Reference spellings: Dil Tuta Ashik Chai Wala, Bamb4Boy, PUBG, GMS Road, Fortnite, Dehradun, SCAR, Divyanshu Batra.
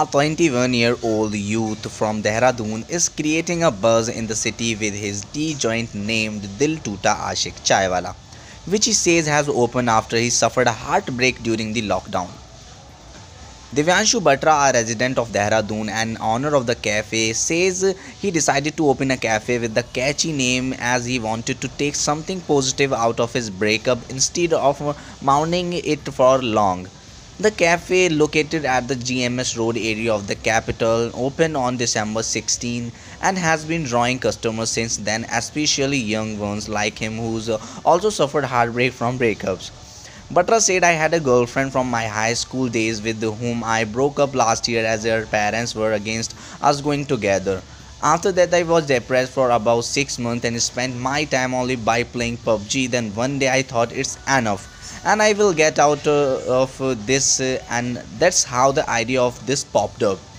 A 21-year-old youth from Dehradun is creating a buzz in the city with his tea joint named Dil Tuta Ashik Chai Wala, which he says has opened after he suffered a heartbreak during the lockdown. Divyanshu Batra, a resident of Dehradun and owner of the cafe, says he decided to open a cafe with the catchy name as he wanted to take something positive out of his breakup instead of mourning it for long. The cafe, located at the GMS Road area of the capital, opened on December 16 and has been drawing customers since then, especially young ones like him who's also suffered heartbreak from breakups. Batra said, "I had a girlfriend from my high school days with whom I broke up last year as her parents were against us going together. After that, I was depressed for about 6 months and spent my time only by playing PUBG. Then one day I thought it's enough and I will get out of this, and that's how the idea of this popped up."